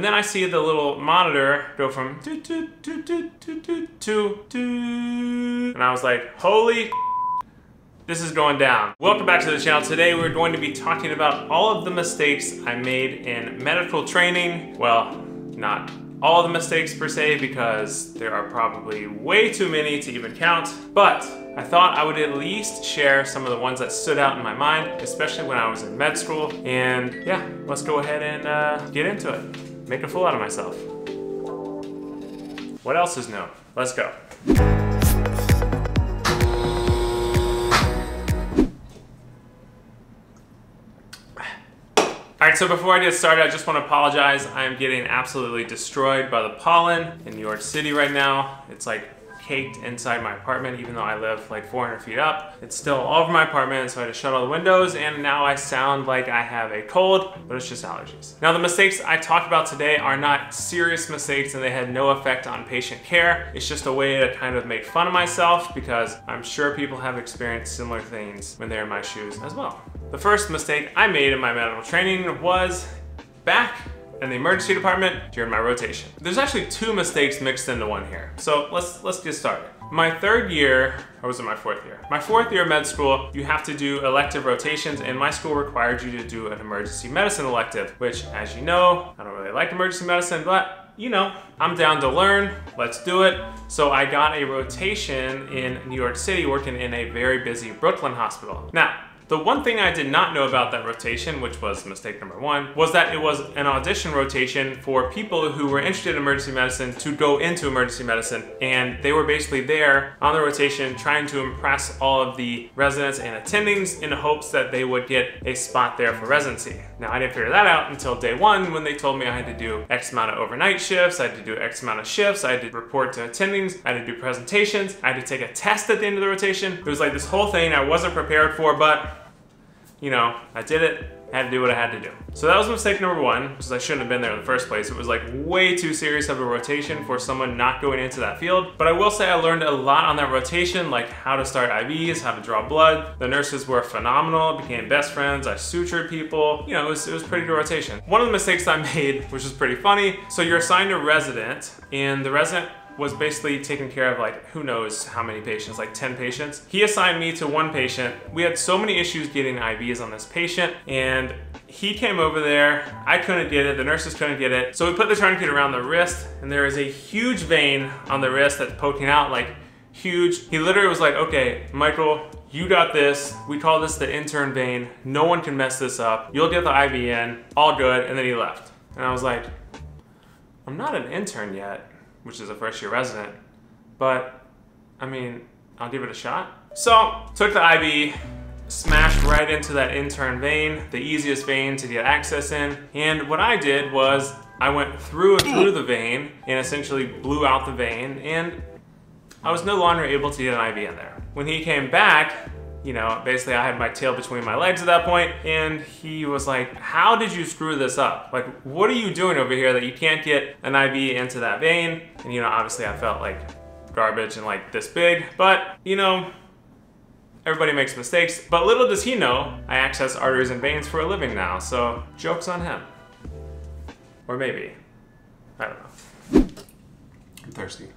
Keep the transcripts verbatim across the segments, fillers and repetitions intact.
And then I see the little monitor go from to to to to to to to, and I was like, holy, this is going down. Welcome back to the channel. Today we're going to be talking about all of the mistakes I made in medical training. Well, not all the mistakes per se, because there are probably way too many to even count, but I thought I would at least share some of the ones that stood out in my mind, especially when I was in med school. And yeah, let's go ahead and uh, get into it. Make a fool out of myself. What else is new? Let's go. All right, so before I get started, I just want to apologize. I am getting absolutely destroyed by the pollen in New York City right now. It's like caked inside my apartment, even though I live like four hundred feet up. It's still all over my apartment, so I had to shut all the windows, and now I sound like I have a cold, but it's just allergies. Now, the mistakes I talked about today are not serious mistakes, and they had no effect on patient care. It's just a way to kind of make fun of myself, because I'm sure people have experienced similar things when they're in my shoes as well. The first mistake I made in my medical training was back in the emergency department during my rotation. There's actually two mistakes mixed into one here. So let's, let's get started. My third year, or was it my fourth year? My fourth year of med school, you have to do elective rotations, and my school required you to do an emergency medicine elective, which, as you know, I don't really like emergency medicine, but you know, I'm down to learn, let's do it. So I got a rotation in New York City working in a very busy Brooklyn hospital. Now, the one thing I did not know about that rotation, which was mistake number one, was that it was an audition rotation for people who were interested in emergency medicine to go into emergency medicine. And they were basically there on the rotation trying to impress all of the residents and attendings in hopes that they would get a spot there for residency. Now, I didn't figure that out until day one when they told me I had to do X amount of overnight shifts, I had to do X amount of shifts, I had to report to attendings, I had to do presentations, I had to take a test at the end of the rotation. It was like this whole thing I wasn't prepared for, but you know, I did it, I had to do what I had to do. So that was mistake number one, because I shouldn't have been there in the first place. It was like way too serious of a rotation for someone not going into that field. But I will say I learned a lot on that rotation, like how to start I Vs, how to draw blood. The nurses were phenomenal, became best friends. I sutured people. You know, it was, it was pretty good rotation. One of the mistakes I made, which was pretty funny, so you're assigned a resident, and the resident was basically taking care of like, who knows how many patients, like ten patients. He assigned me to one patient. We had so many issues getting I Vs on this patient, and he came over there, I couldn't get it, the nurses couldn't get it. So we put the tourniquet around the wrist, and there is a huge vein on the wrist that's poking out, like huge. He literally was like, okay, Michael, you got this. We call this the intern vein. No one can mess this up. You'll get the I V in, all good. And then he left. And I was like, I'm not an intern yet, which is a first year resident, but I mean, I'll give it a shot. So took the I V, smashed right into that intern vein, the easiest vein to get access in. And what I did was I went through and through the vein and essentially blew out the vein, and I was no longer able to get an I V in there. When he came back, you know, basically I had my tail between my legs at that point, and he was like, how did you screw this up? Like, what are you doing over here that you can't get an I V into that vein? And you know, obviously I felt like garbage and like this big, but you know, everybody makes mistakes. But little does he know, I access arteries and veins for a living now, so joke's on him. Or maybe, I don't know. I'm thirsty.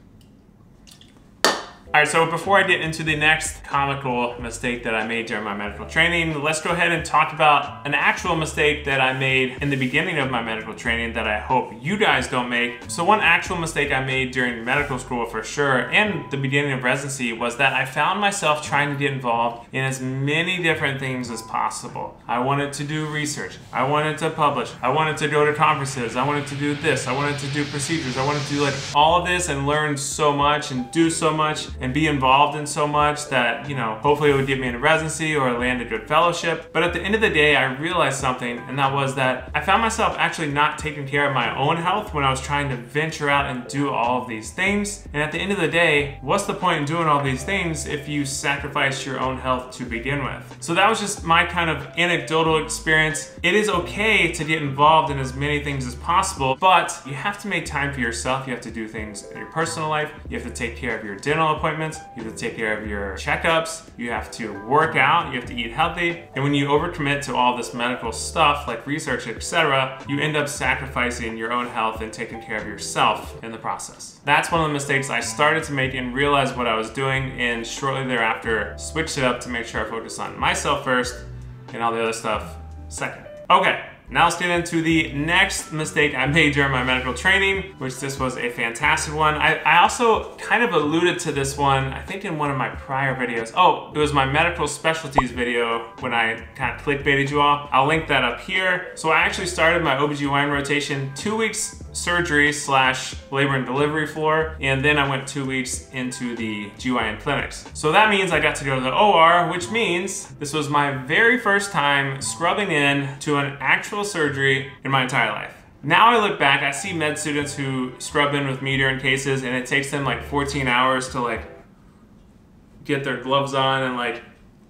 All right, so before I get into the next comical mistake that I made during my medical training, let's go ahead and talk about an actual mistake that I made in the beginning of my medical training that I hope you guys don't make. So one actual mistake I made during medical school for sure, and the beginning of residency, was that I found myself trying to get involved in as many different things as possible. I wanted to do research. I wanted to publish. I wanted to go to conferences. I wanted to do this. I wanted to do procedures. I wanted to do like all of this and learn so much and do so much and be involved in so much that, you know, hopefully it would get me into residency or land a good fellowship. But at the end of the day, I realized something, and that was that I found myself actually not taking care of my own health when I was trying to venture out and do all of these things. And at the end of the day, what's the point in doing all these things if you sacrifice your own health to begin with? So that was just my kind of anecdotal experience. It is okay to get involved in as many things as possible, but you have to make time for yourself. You have to do things in your personal life. You have to take care of your dental appointments. appointments, you have to take care of your checkups, you have to work out, you have to eat healthy. And when you overcommit to all this medical stuff like research, et cetera, you end up sacrificing your own health and taking care of yourself in the process. That's one of the mistakes I started to make and realized what I was doing, and shortly thereafter switched it up to make sure I focused on myself first and all the other stuff second. Okay. Now let's get into the next mistake I made during my medical training, which this was a fantastic one. I, I also kind of alluded to this one, I think in one of my prior videos. Oh, it was my medical specialties video when I kind of clickbaited you all. I'll link that up here. So I actually started my O B G Y N rotation two weeks surgery slash labor and delivery floor, and then I went two weeks into the G Y N clinics. So that means I got to go to the O R, which means this was my very first time scrubbing in to an actual surgery in my entire life. Now I look back, I see med students who scrub in with me during cases, and it takes them like fourteen hours to like get their gloves on and like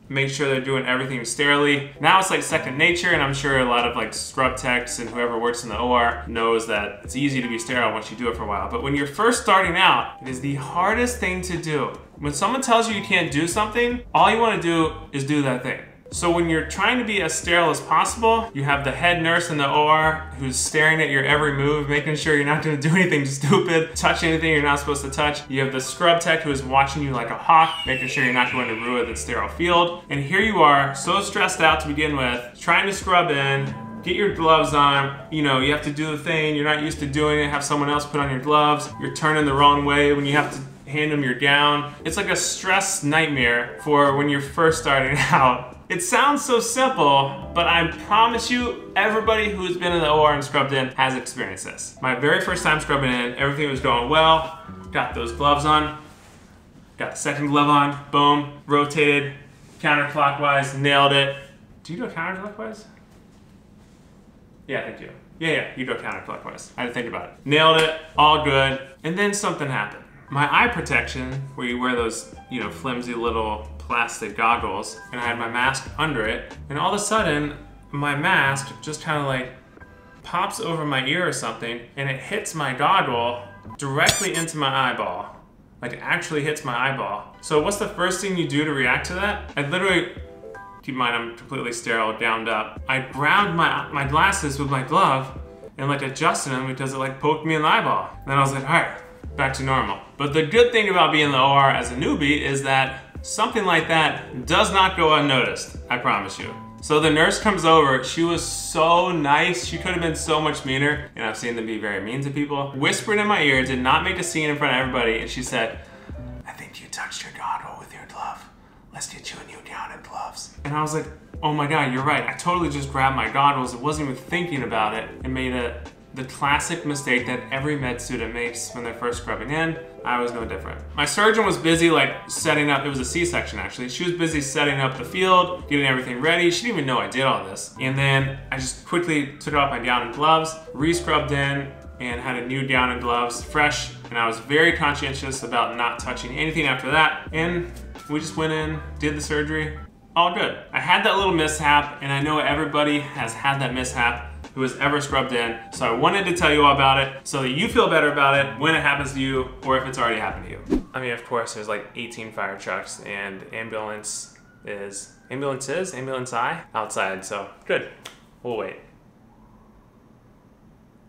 make sure they're doing everything sterilely. Now it's like second nature, and I'm sure a lot of like scrub techs and whoever works in the O R knows that it's easy to be sterile once you do it for a while. But when you're first starting out, it is the hardest thing to do. When someone tells you you can't do something, all you want to do is do that thing. So when you're trying to be as sterile as possible, you have the head nurse in the O R who's staring at your every move, making sure you're not gonna do anything stupid, touch anything you're not supposed to touch. You have the scrub tech who is watching you like a hawk, making sure you're not going to ruin the sterile field. And here you are, so stressed out to begin with, trying to scrub in, get your gloves on, you know, you have to do the thing, you're not used to doing it, have someone else put on your gloves, you're turning the wrong way when you have to hand them your gown. It's like a stress nightmare for when you're first starting out. It sounds so simple, but I promise you, everybody who's been in the O R and scrubbed in has experienced this. My very first time scrubbing in, everything was going well. Got those gloves on, got the second glove on, boom, rotated, counterclockwise, nailed it. Do you do it counterclockwise? Yeah, I think you do. Yeah, yeah, you do it counterclockwise. I had to think about it. Nailed it, all good, and then something happened. My eye protection, where you wear those, you know, flimsy little plastic goggles, and I had my mask under it, and all of a sudden my mask just kind of like pops over my ear or something, and it hits my goggle directly into my eyeball. Like, it actually hits my eyeball. So what's the first thing you do to react to that? I literally, keep in mind I'm completely sterile, gowned up. I grabbed my, my glasses with my glove and like adjusted them because it like poked me in the eyeball. And then I was like, all right, back to normal. But the good thing about being in the O R as a newbie is that something like that does not go unnoticed, I promise you. So the nurse comes over, she was so nice, she could have been so much meaner, and I've seen them be very mean to people. Whispered in my ear, did not make a scene in front of everybody, and she said, I think you touched your goggle with your glove. Let's get you a new gown and gloves. And I was like, oh my God, you're right. I totally just grabbed my goggles, I wasn't even thinking about it, and made a the classic mistake that every med student makes when they're first scrubbing in. I was no different. My surgeon was busy like setting up, it was a C-section actually. She was busy setting up the field, getting everything ready. She didn't even know I did all this. And then I just quickly took off my gown and gloves, re-scrubbed in, and had a new gown and gloves, fresh. And I was very conscientious about not touching anything after that. And we just went in, did the surgery, all good. I had that little mishap, and I know everybody has had that mishap who has ever scrubbed in. So I wanted to tell you all about it so that you feel better about it when it happens to you, or if it's already happened to you. I mean, of course, there's like eighteen fire trucks and ambulance is, ambulance is, ambulance I outside. So good, we'll wait.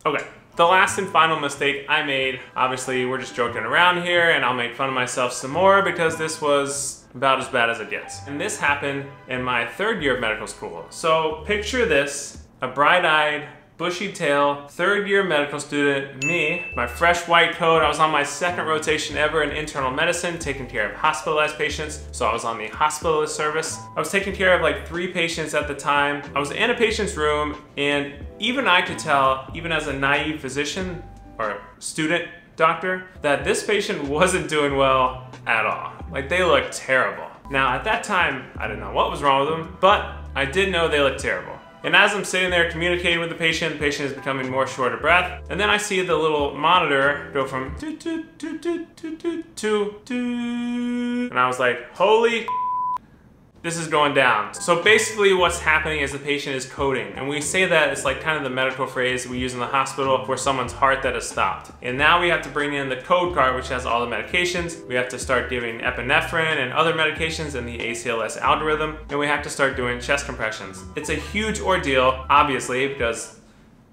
Okay, the last and final mistake I made, obviously we're just joking around here and I'll make fun of myself some more because this was about as bad as it gets. And this happened in my third year of medical school. So picture this. A bright-eyed, bushy-tailed, third-year medical student, me, my fresh white coat. I was on my second rotation ever in internal medicine, taking care of hospitalized patients. So I was on the hospitalist service. I was taking care of like three patients at the time. I was in a patient's room, and even I could tell, even as a naive physician or student doctor, that this patient wasn't doing well at all. Like, they looked terrible. Now, at that time, I didn't know what was wrong with them, but I did know they looked terrible. And as I'm sitting there communicating with the patient, the patient is becoming more short of breath. And then I see the little monitor go from toot, toot, toot, toot, toot, toot, toot, toot. And I was like, holy this is going down. So basically what's happening is the patient is coding. And we say that it's like kind of the medical phrase we use in the hospital for someone's heart that has stopped. And now we have to bring in the code card, which has all the medications. We have to start giving epinephrine and other medications in the A C L S algorithm. And we have to start doing chest compressions. It's a huge ordeal, obviously, because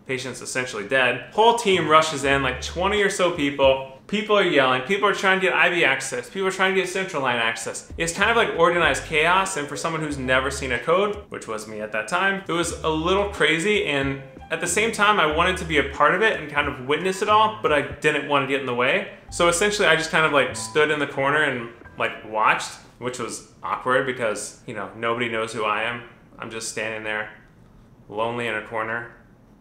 patient's essentially dead. Whole team rushes in, like twenty or so people. People are yelling, people are trying to get I V access, people are trying to get central line access. It's kind of like organized chaos, and for someone who's never seen a code, which was me at that time, it was a little crazy, and at the same time, I wanted to be a part of it and kind of witness it all, but I didn't want to get in the way. So essentially, I just kind of like stood in the corner and like watched, which was awkward because, you know, nobody knows who I am. I'm just standing there, lonely in a corner,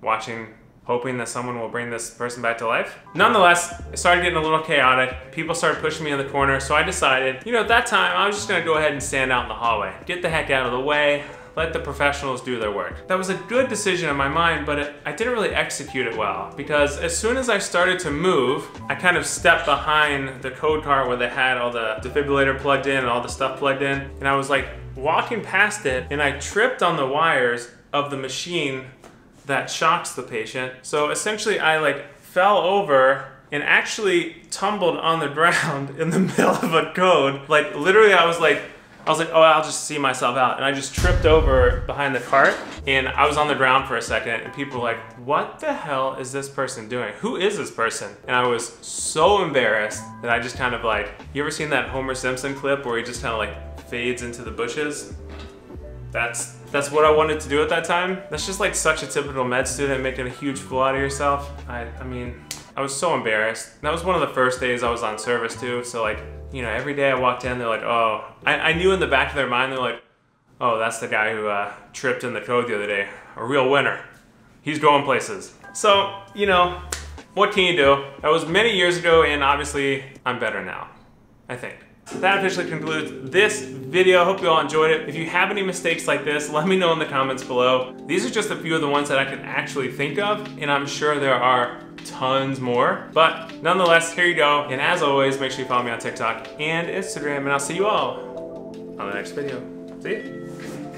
watching, hoping that someone will bring this person back to life. Nonetheless, it started getting a little chaotic. People started pushing me in the corner, so I decided, you know, at that time, I was just gonna go ahead and stand out in the hallway. Get the heck out of the way, let the professionals do their work. That was a good decision in my mind, but it, I didn't really execute it well, because as soon as I started to move, I kind of stepped behind the code cart where they had all the defibrillator plugged in and all the stuff plugged in, and I was like walking past it, and I tripped on the wires of the machine that shocks the patient. So essentially I like fell over and actually tumbled on the ground in the middle of a code. Like literally I was like, I was like, oh, I'll just see myself out. And I just tripped over behind the cart and I was on the ground for a second and people were like, what the hell is this person doing? Who is this person? And I was so embarrassed that I just kind of like, you ever seen that Homer Simpson clip where he just kind of like fades into the bushes? That's that's what I wanted to do at that time. That's just like such a typical med student, making a huge fool out of yourself. I, I mean, I was so embarrassed. That was one of the first days I was on service too. So like, you know, every day I walked in, they're like, oh. I, I knew in the back of their mind, they're like, oh, that's the guy who uh, tripped in the code the other day. A real winner. He's going places. So, you know, what can you do? That was many years ago and obviously I'm better now, I think. That officially concludes this video. I hope you all enjoyed it. If you have any mistakes like this, let me know in the comments below. These are just a few of the ones that I can actually think of, and I'm sure there are tons more. But nonetheless, here you go. And as always, make sure you follow me on TikTok and Instagram, and I'll see you all on the next video. See ya.